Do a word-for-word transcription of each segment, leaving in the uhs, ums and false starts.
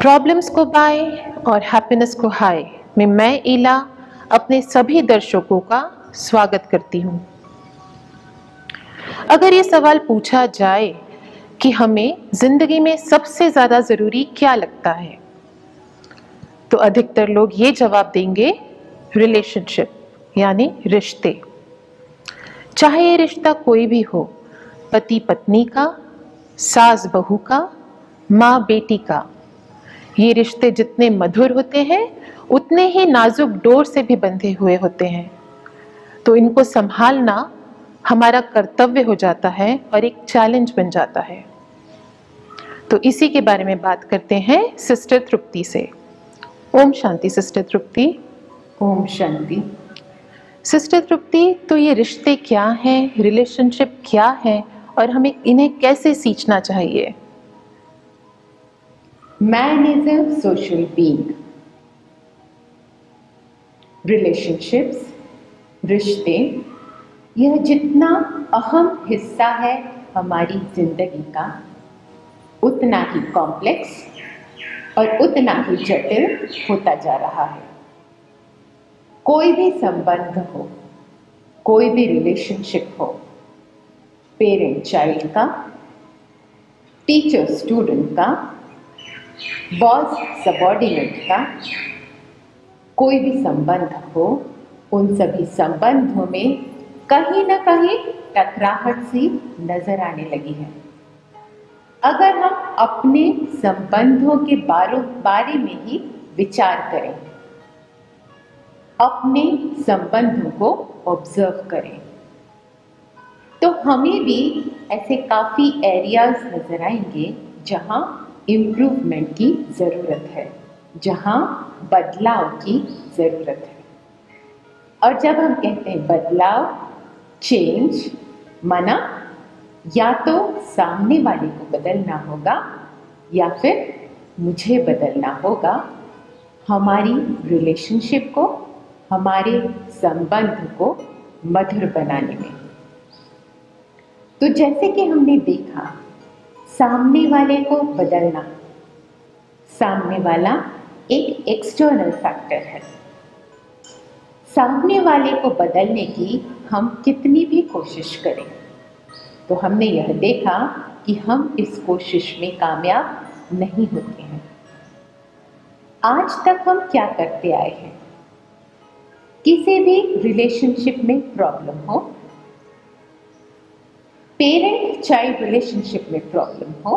Problems को bye और happiness को हाय में मैं इला अपने सभी दर्शकों का स्वागत करती हूँ। अगर ये सवाल पूछा जाए कि हमें जिंदगी में सबसे ज़्यादा ज़रूरी क्या लगता है, तो अधिकतर लोग ये जवाब देंगे रिलेशनशिप यानी रिश्ते। चाहे ये रिश्ता कोई भी हो, पति पत्नी का, सास बहू का, माँ बेटी का, ये रिश्ते जितने मधुर होते हैं उतने ही नाजुक डोर से भी बंधे हुए होते हैं। तो इनको संभालना हमारा कर्तव्य हो जाता है और एक चैलेंज बन जाता है। तो इसी के बारे में बात करते हैं सिस्टर तृप्ति से। ओम शांति सिस्टर तृप्ति। ओम शांति सिस्टर तृप्ति। तो ये रिश्ते क्या हैं, रिलेशनशिप क्या है और हमें इन्हें कैसे सींचना चाहिए? Man is a social being. Relationships, रिश्ते, यह जितना अहम हिस्सा है हमारी जिंदगी का, उतना ही कॉम्प्लेक्स और उतना ही जटिल होता जा रहा है। कोई भी संबंध हो, कोई भी रिलेशनशिप हो, पेरेंट चाइल्ड का, टीचर स्टूडेंट का, बॉस सबॉर्डिनेट का, कोई भी संबंध हो, उन सभी संबंधों में कहीं ना कहीं टकराहट सी नजर आने लगी है। अगर हम अपने संबंधों के बारे में ही विचार करें, अपने संबंधों को ऑब्जर्व करें, तो हमें भी ऐसे काफ़ी एरियाज नज़र आएंगे जहाँ इम्प्रूवमेंट की ज़रूरत है, जहाँ बदलाव की ज़रूरत है। और जब हम कहते हैं बदलाव, चेंज, माना या तो सामने वाले को बदलना होगा या फिर मुझे बदलना होगा, हमारी रिलेशनशिप को, हमारे संबंध को मधुर बनाने में। तो जैसे कि हमने देखा, सामने वाले को बदलना, सामने वाला एक एक्सटर्नल फैक्टर है। सामने वाले को बदलने की हम कितनी भी कोशिश करें, तो हमने यह देखा कि हम इस कोशिश में कामयाब नहीं होते हैं। आज तक हम क्या करते आए हैं? किसी भी रिलेशनशिप में प्रॉब्लम हो, पेरेंट चाइल्ड रिलेशनशिप में प्रॉब्लम हो,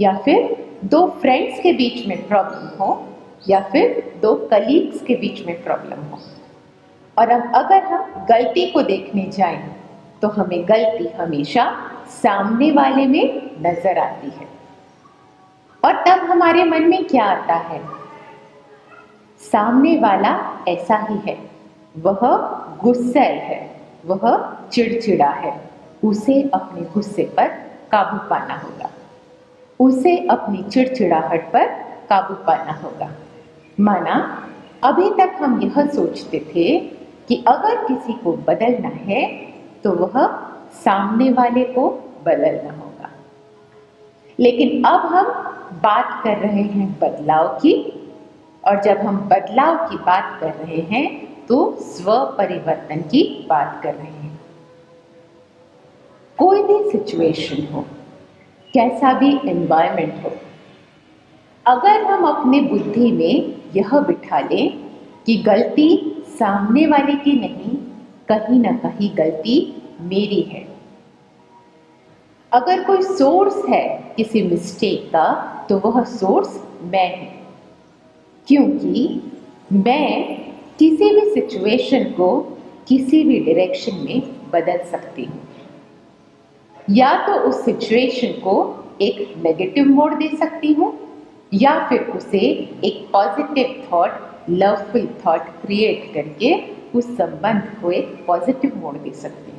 या फिर दो फ्रेंड्स के बीच में प्रॉब्लम हो, या फिर दो कलीग्स के बीच में प्रॉब्लम हो, और अब अगर हम गलती को देखने जाएं, तो हमें गलती हमेशा सामने वाले में नजर आती है। और तब हमारे मन में क्या आता है? सामने वाला ऐसा ही है, वह गुस्सैल है, वह चिड़चिड़ा है, उसे अपने गुस्से पर काबू पाना होगा, उसे अपनी चिड़चिड़ाहट पर काबू पाना होगा। माना अभी तक हम यह सोचते थे कि अगर किसी को बदलना है तो वह सामने वाले को बदलना होगा, लेकिन अब हम बात कर रहे हैं बदलाव की। और जब हम बदलाव की बात कर रहे हैं तो स्व परिवर्तन की बात कर रहे हैं। कोई भी सिचुएशन हो, कैसा भी एनवायरनमेंट हो, अगर हम अपने बुद्धि में यह बिठा लें कि गलती सामने वाले की नहीं, कहीं ना कहीं गलती मेरी है। अगर कोई सोर्स है किसी मिस्टेक का, तो वह सोर्स मैं हूँ, क्योंकि मैं किसी भी सिचुएशन को किसी भी डायरेक्शन में बदल सकती हूँ। या तो उस सिचुएशन को एक नेगेटिव मोड़ दे सकती हूँ, या फिर उसे एक positive thought, loveful thought create करके उस संबंध को एक पॉजिटिव मोड़ दे सकती हूँ।